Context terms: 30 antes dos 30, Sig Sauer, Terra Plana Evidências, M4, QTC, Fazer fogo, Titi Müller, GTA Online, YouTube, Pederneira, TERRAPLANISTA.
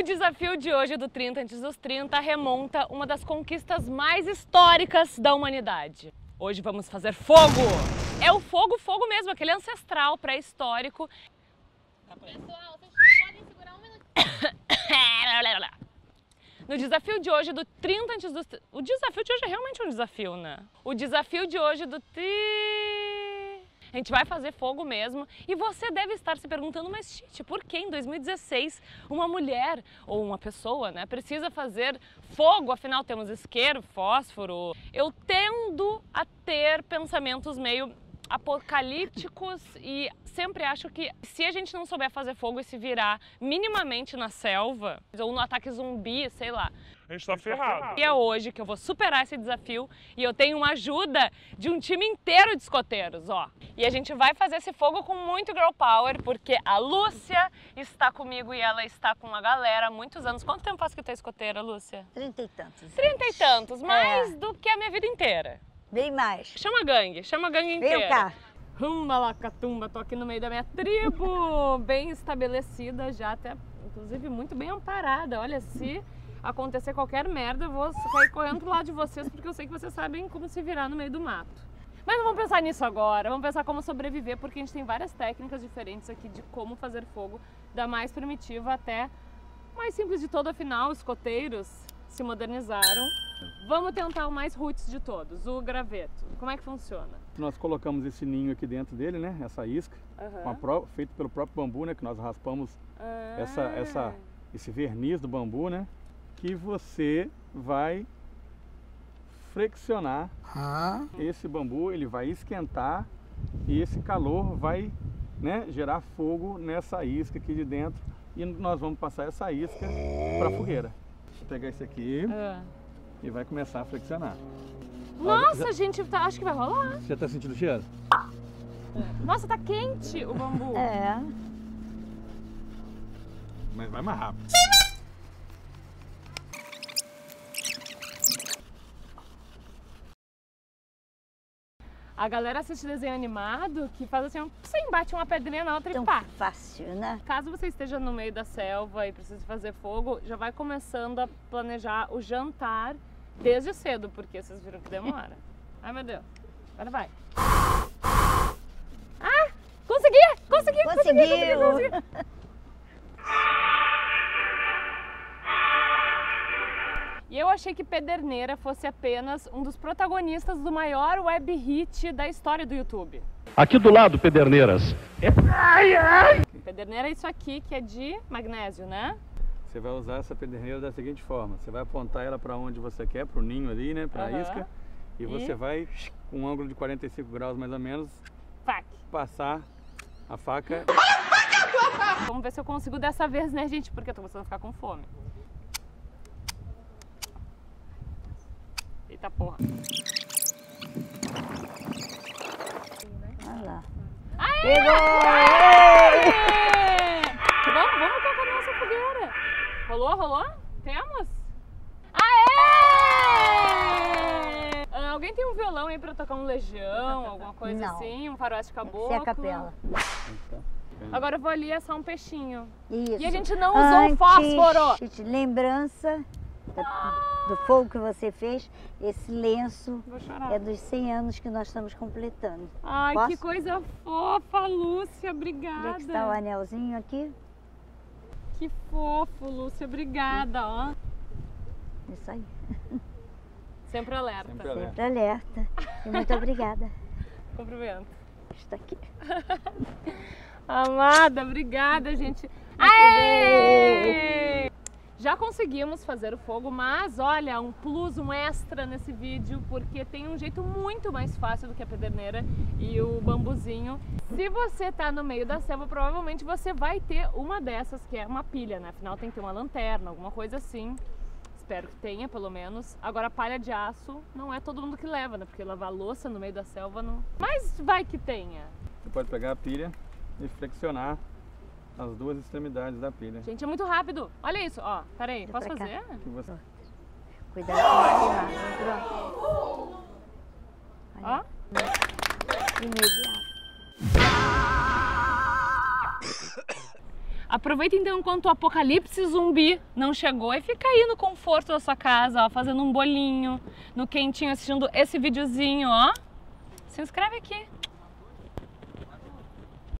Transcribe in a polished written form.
O desafio de hoje do 30 antes dos 30 remonta uma das conquistas mais históricas da humanidade. Hoje vamos fazer fogo! É o fogo mesmo, aquele ancestral pré-histórico. Pessoal, vocês podem segurar um minutinho. No desafio de hoje do 30 antes dos... O desafio de hoje é realmente um desafio, né? O desafio de hoje do... A gente vai fazer fogo mesmo e você deve estar se perguntando, mas Titi, por que em 2016 uma mulher ou uma pessoa, né, precisa fazer fogo? Afinal temos isqueiro, fósforo. Eu tendo a ter pensamentos meio apocalípticos e sempre acho que se a gente não souber fazer fogo e se virar minimamente na selva ou no ataque zumbi, sei lá, a gente tá ferrado. E é hoje que eu vou superar esse desafio e eu tenho uma ajuda de um time inteiro de escoteiros, ó. E a gente vai fazer esse fogo com muito girl power, porque a Lúcia está comigo e ela está com uma galera há muitos anos. Quanto tempo faz que tu é escoteira, Lúcia? 30 e tantos. 30 e tantos, mais do que a minha vida inteira. Bem mais. Chama a gangue inteira. Vem cá. Rumba-lacatumba, tô aqui no meio da minha tribo, bem estabelecida já, até, inclusive, muito bem amparada. Olha, se acontecer qualquer merda, eu vou sair correndo pro lado de vocês, porque eu sei que vocês sabem como se virar no meio do mato. Mas não vamos pensar nisso agora, vamos pensar como sobreviver, porque a gente tem várias técnicas diferentes aqui de como fazer fogo, da mais primitiva até mais simples de todo. Afinal, os escoteiros se modernizaram. Vamos tentar o mais roots de todos, o graveto. Como é que funciona? Nós colocamos esse ninho aqui dentro dele, né? Essa isca, feito pelo próprio bambu, né? Que nós raspamos esse verniz do bambu, né? Que você vai flexionar. Esse bambu, ele vai esquentar e esse calor vai, né, gerar fogo nessa isca aqui de dentro. E nós vamos passar essa isca para a fogueira. Deixa eu pegar esse aqui e vai começar a flexionar. Nossa, gente, acho que vai rolar. Você tá sentindo o cheiro? Nossa, tá quente o bambu. É. Mas vai mais rápido. A galera assiste desenho animado que faz assim, você bate uma pedrinha na outra e pá. Fácil, né? Caso você esteja no meio da selva e precise fazer fogo, já vai começando a planejar o jantar desde cedo, porque vocês viram que demora. Ai, meu Deus. Agora vai. Ah! Consegui! E eu achei que Pederneira fosse apenas um dos protagonistas do maior web hit da história do YouTube. Aqui do lado, Pederneiras. Pederneira é isso aqui que é de magnésio, né? Você vai usar essa pederneira da seguinte forma. Você vai apontar ela para onde você quer, para o ninho ali, né? Para a isca. E você vai, com um ângulo de 45 graus mais ou menos, passar a faca. Vamos ver se eu consigo dessa vez, né, gente? Porque eu tô começando a ficar com fome. Eita porra. Olha lá. Aê! Aê! Vamos tocar na nossa fogueira. Rolou? Temos? Aê! Alguém tem um violão aí pra tocar um legião, alguma coisa assim? Um faroeste caboclo? Isso é a capela. Agora eu vou ali assar um peixinho. Isso. E a gente não usou o fósforo. Lembrança do fogo que você fez, esse lenço é dos 100 anos que nós estamos completando. Ai, que coisa fofa, Lúcia, obrigada. Onde é que está o anelzinho aqui? Que fofo, Lúcia, obrigada, ó. Isso aí. Sempre alerta. Sempre alerta. E muito obrigada. Cumprimento. Está aqui. Amada, obrigada, gente. Aê! Já conseguimos fazer o fogo, mas olha, um plus, um extra nesse vídeo, porque tem um jeito muito mais fácil do que a pederneira e o bambuzinho. Se você tá no meio da selva, provavelmente você vai ter uma dessas, que é uma pilha, né? Afinal tem que ter uma lanterna, alguma coisa assim. Espero que tenha, pelo menos. Agora, palha de aço não é todo mundo que leva, né? Porque lavar louça no meio da selva não... Mas vai que tenha! Você pode pegar a pilha e flexionar as duas extremidades da pilha. Gente, é muito rápido. Olha isso, ó. Peraí, posso fazer? Você... Cuidado. Ó. Imediato. Aproveita então enquanto o apocalipse zumbi não chegou e fica aí no conforto da sua casa, ó, fazendo um bolinho, no quentinho, assistindo esse videozinho, ó. Se inscreve aqui.